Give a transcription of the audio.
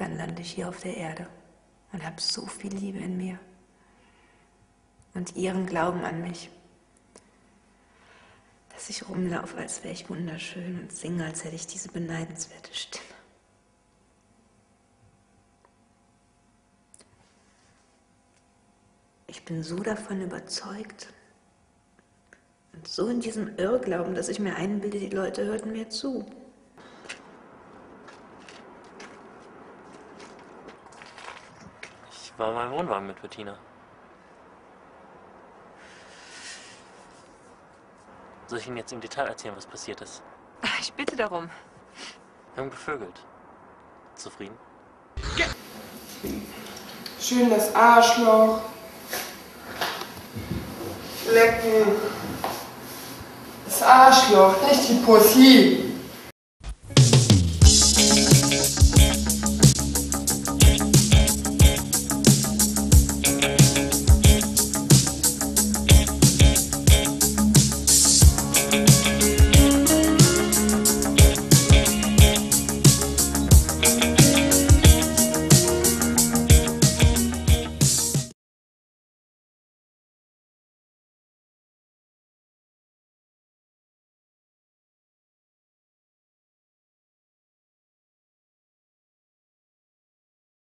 dann lande ich hier auf der Erde und habe so viel Liebe in mir und ihren Glauben an mich, dass ich rumlaufe, als wäre ich wunderschön und singe, als hätte ich diese beneidenswerte Stimme. Ich bin so davon überzeugt und so in diesem Irrglauben, dass ich mir einbilde, die Leute hörten mir zu. Ich war mal im Wohnwagen mit Bettina. Soll ich Ihnen jetzt im Detail erzählen, was passiert ist? Ich bitte darum. Wir haben gevögelt. Zufrieden? Ja. Schön das Arschloch. Lecken. Das Arschloch, nicht die Pussy.